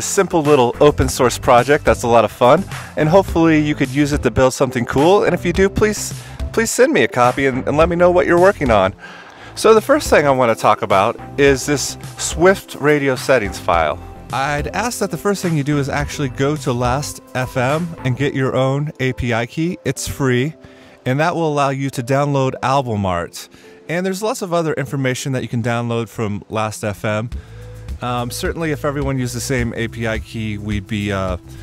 this simple little open source project that's a lot of fun, and hopefully you could use it to build something cool. And if you do, please send me a copy and let me know what you're working on. So the first thing I want to talk about is this Swift radio settings file. I'd ask that the first thing you do is actually go to Last.fm and get your own API key. It's free, and that will allow you to download album art. And there's lots of other information that you can download from Last.fm. Certainly if everyone used the same API key, we'd be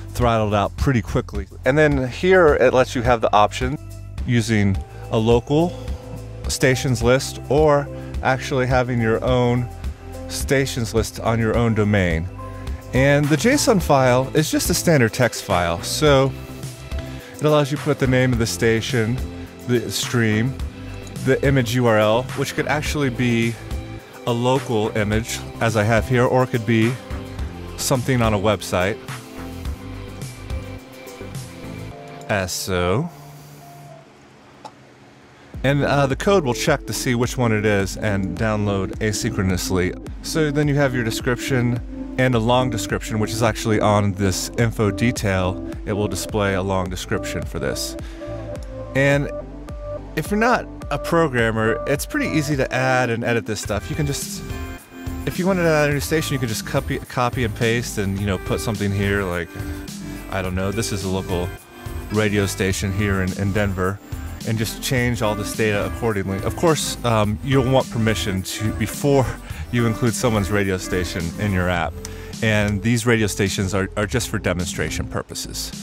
throttled out pretty quickly. And then here it lets you have the option using a local stations list or actually having your own stations list on your own domain. And the JSON file is just a standard text file, so it allows you to put the name of the station, the stream, the image URL, which could actually be a local image as I have here, or it could be something on a website. As so. And the code will check to see which one it is and download asynchronously. So then you have your description and a long description, which is actually on this info detail. It will display a long description for this. And if you're not a programmer, it's pretty easy to add and edit this stuff. You can just, if you wanted to add a new station, you could just copy and paste and, you know, put something here like, I don't know, this is a local radio station here in Denver, and just change all this data accordingly. Of course, you'll want permission before you include someone's radio station in your app. And these radio stations are just for demonstration purposes.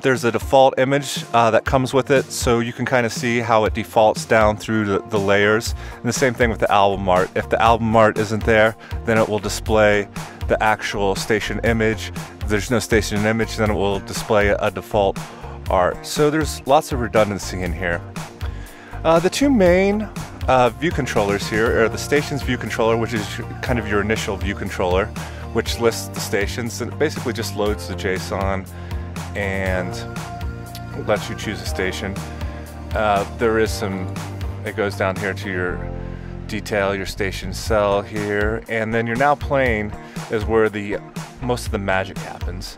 There's a default image that comes with it, so you can kind of see how it defaults down through the layers. And the same thing with the album art. If the album art isn't there, then it will display the actual station image. If there's no station image, then it will display a default art. So there's lots of redundancy in here. The two main view controllers here are the stations view controller, which is kind of your initial view controller, which lists the stations, and it basically just loads the JSON and lets you choose a station. There is some, it goes down here to your detail, your station cell here, and then you're now playing is where the most of the magic happens.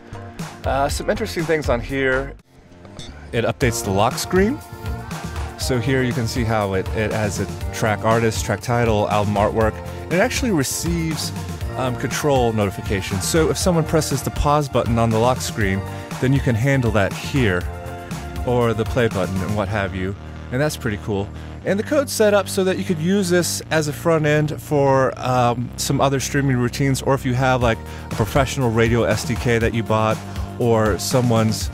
Some interesting things on here. It updates the lock screen. So here you can see how it has a track artist, track title, album artwork. And it actually receives control notifications. So if someone presses the pause button on the lock screen, then you can handle that here, or the play button and what have you. And that's pretty cool. And the code's set up so that you could use this as a front end for some other streaming routines, or if you have like a professional radio SDK that you bought, or someone's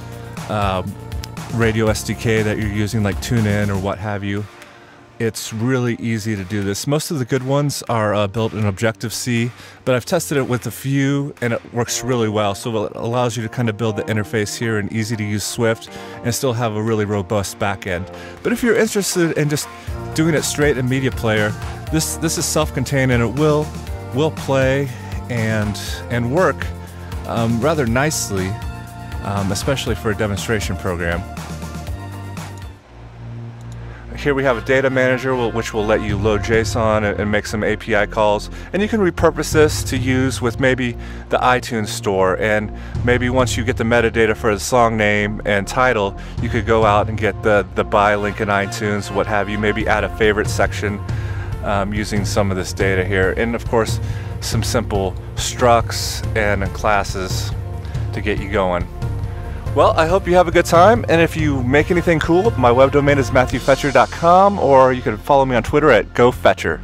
radio SDK that you're using like TuneIn or what have you. It's really easy to do this. Most of the good ones are built in Objective-C, but I've tested it with a few and it works really well. So it allows you to kind of build the interface here in easy to use Swift and still have a really robust backend. But if you're interested in just doing it straight in Media Player, this is self-contained and it will play and work rather nicely, especially for a demonstration program. Here we have a data manager which will let you load JSON and make some API calls, and you can repurpose this to use with maybe the iTunes store, and maybe once you get the metadata for the song name and title, you could go out and get the buy link in iTunes, what have you, maybe add a favorite section using some of this data here, and of course some simple structs and classes to get you going. Well, I hope you have a good time, and if you make anything cool, my web domain is MatthewFecher.com, or you can follow me on Twitter at GoFecher.